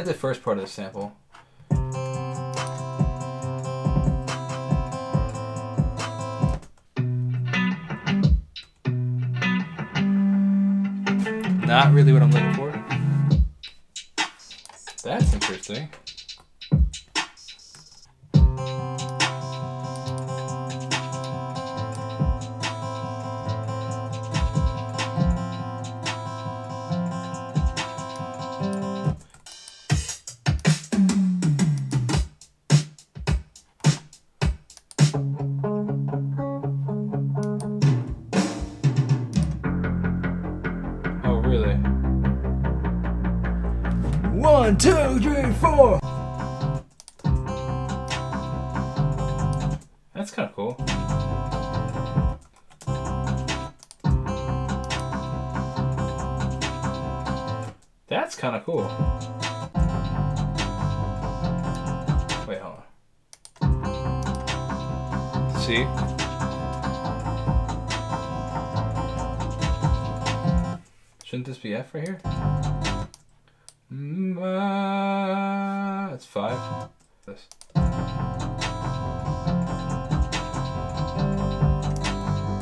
like the first part of the sample. Not really what I'm looking for. That's interesting. Really? 1, 2, 3, 4! That's kind of cool. That's kind of cool. Wait, hold on. See? Shouldn't this be F right here? It's 5. This.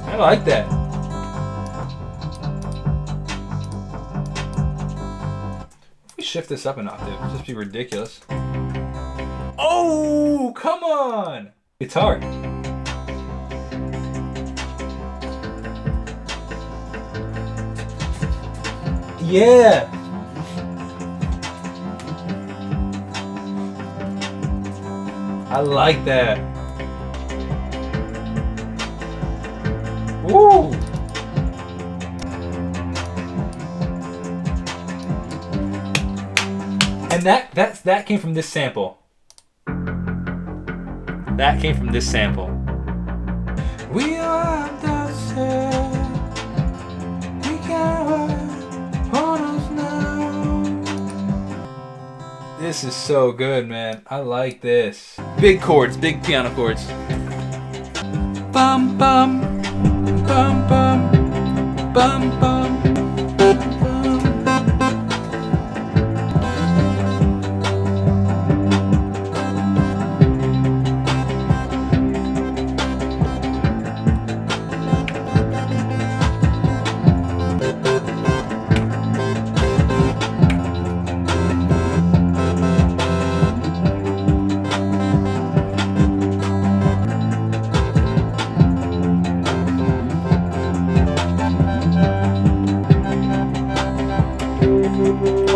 I like that. If we shift this up an octave, it'd just be ridiculous. Oh, come on! Guitar. Yeah! I like that. Woo! And that came from this sample. That came from this sample. We are the same. This is so good, man. I like this. Big chords, big piano chords. Bum bum bum bum bum bum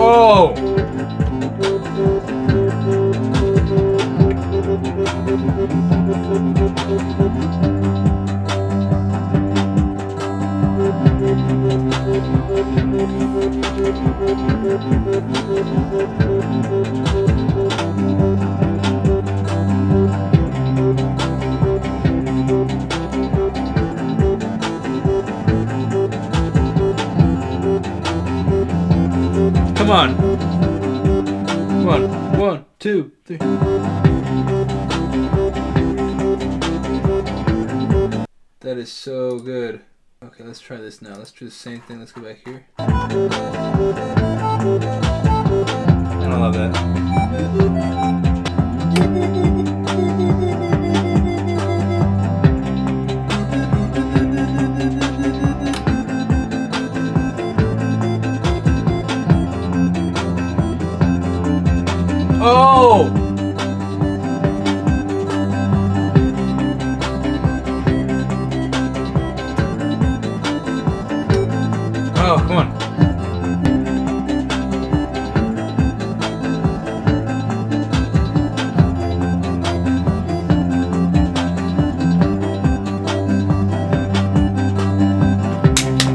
Oh! Come on. 1, 1, 2, 3. That is so good. Okay, let's try this now. Let's do the same thing. Let's go back here. I don't love Oh! Oh, come on.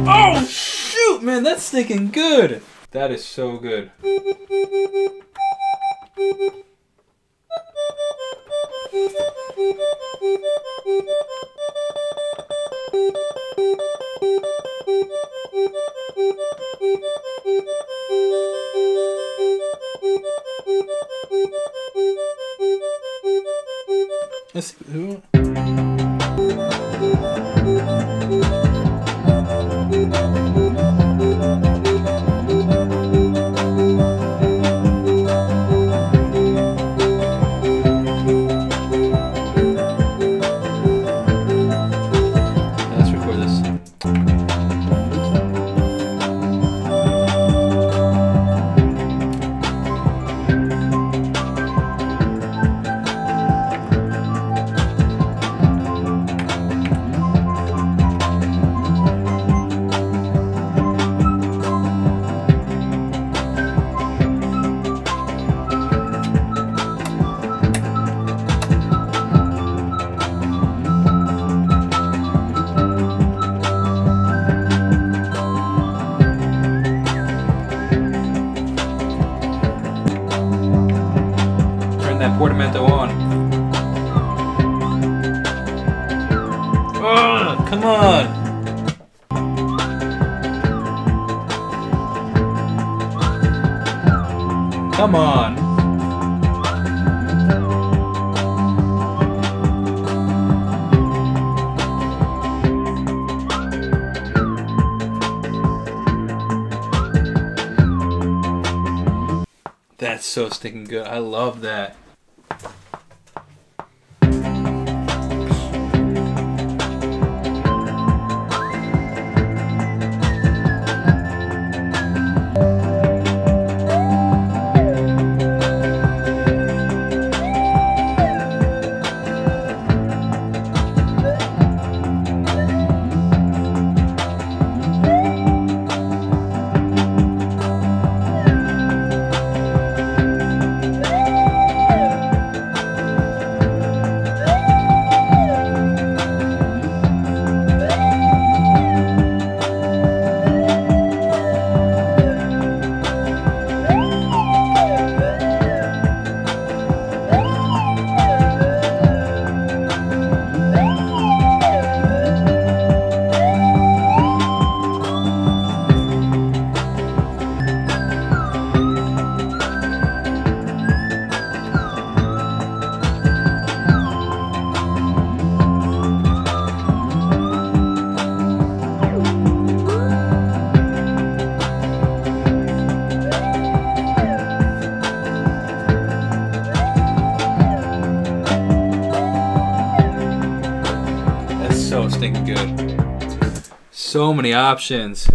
Oh, shoot, man, that's sticking good. That is so good. Let's see who wants. Come on. That's so stinking good. I love that. So stinking good. So many options.